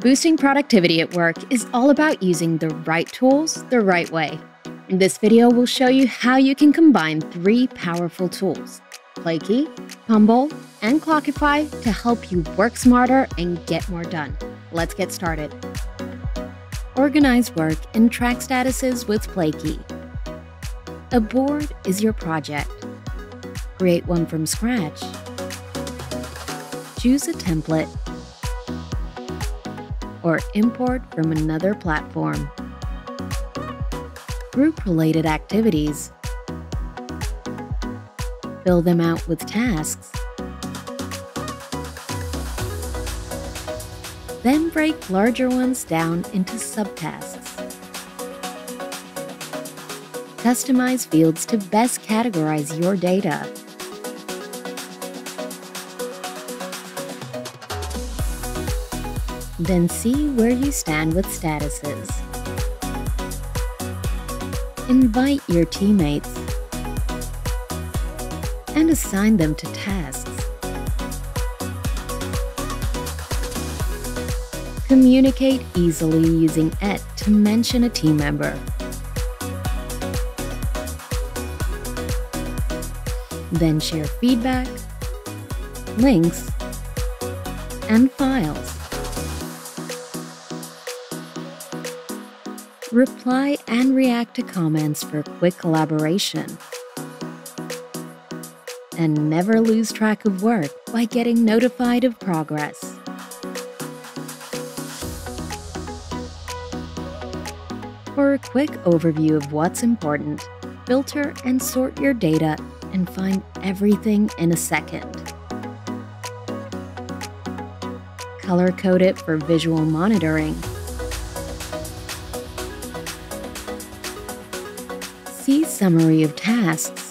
Boosting productivity at work is all about using the right tools the right way. In this video, we'll show you how you can combine three powerful tools, Plaky, Pumble, and Clockify, to help you work smarter and get more done. Let's get started. Organize work and track statuses with Plaky. A board is your project. Create one from scratch. Choose a template or import from another platform. Group related activities. Fill them out with tasks. Then break larger ones down into subtasks. Customize fields to best categorize your data. Then see where you stand with statuses. Invite your teammates and assign them to tasks. Communicate easily using @ to mention a team member. Then share feedback, links, and files. Reply and react to comments for quick collaboration. And never lose track of work by getting notified of progress. For a quick overview of what's important, filter and sort your data and find everything in a second. Color-code it for visual monitoring. See summary of tasks,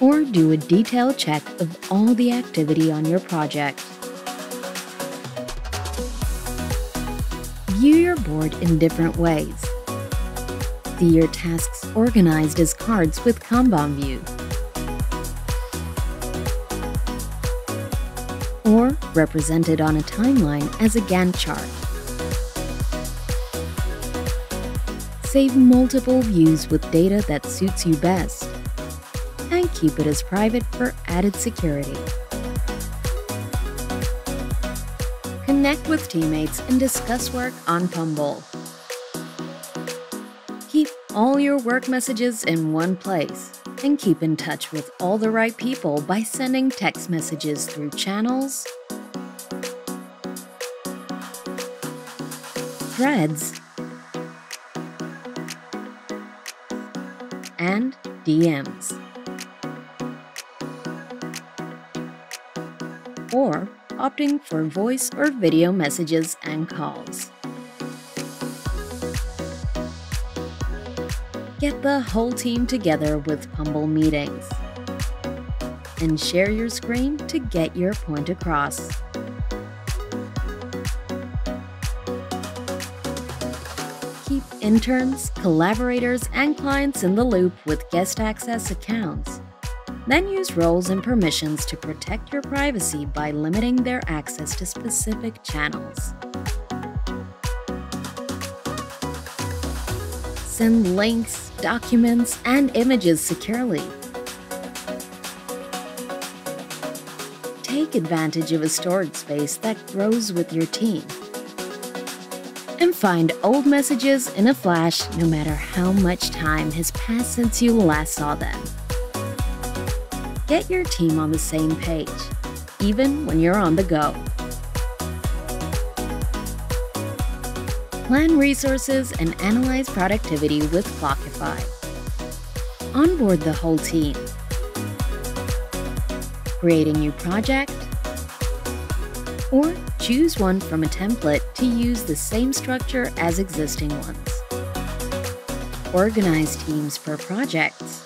or do a detailed check of all the activity on your project. View your board in different ways. See your tasks organized as cards with Kanban view, or represented on a timeline as a Gantt chart. Save multiple views with data that suits you best, and keep it as private for added security. Connect with teammates and discuss work on Pumble. Keep all your work messages in one place, and keep in touch with all the right people by sending text messages through channels, threads, and DMs, or opting for voice or video messages and calls. Get the whole team together with Pumble meetings and share your screen to get your point across. Keep interns, collaborators, and clients in the loop with guest access accounts. Then use roles and permissions to protect your privacy by limiting their access to specific channels. Send links, documents, and images securely. Take advantage of a storage space that grows with your team. And find old messages in a flash no matter how much time has passed since you last saw them. Get your team on the same page, even when you're on the go. Plan resources and analyze productivity with Clockify. Onboard the whole team. Create a new project, or choose one from a template to use the same structure as existing ones. Organize teams per projects.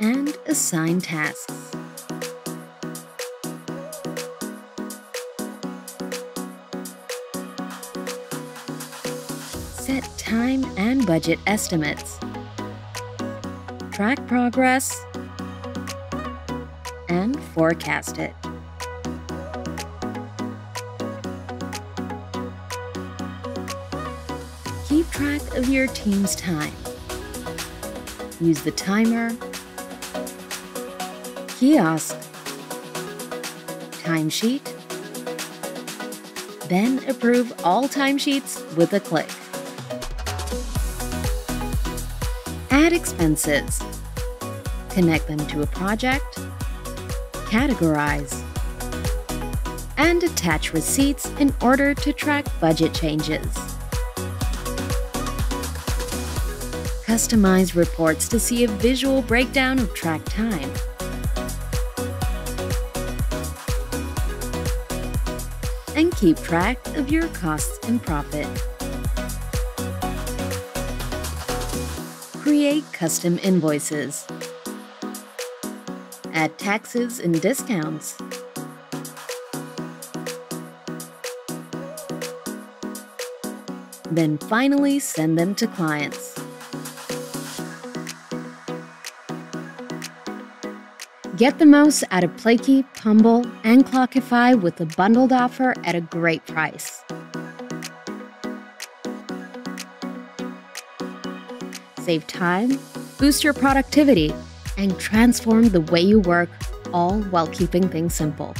And assign tasks. Set time and budget estimates. Track progress and forecast it. Keep track of your team's time. Use the timer, kiosk, timesheet, then approve all timesheets with a click. Add expenses. Connect them to a project, categorize, and attach receipts in order to track budget changes. Customize reports to see a visual breakdown of track time. And keep track of your costs and profit. Create custom invoices. Add taxes and discounts. Then finally send them to clients. Get the most out of Plaky, Pumble, and Clockify with a bundled offer at a great price. Save time, boost your productivity, and transform the way you work, all while keeping things simple.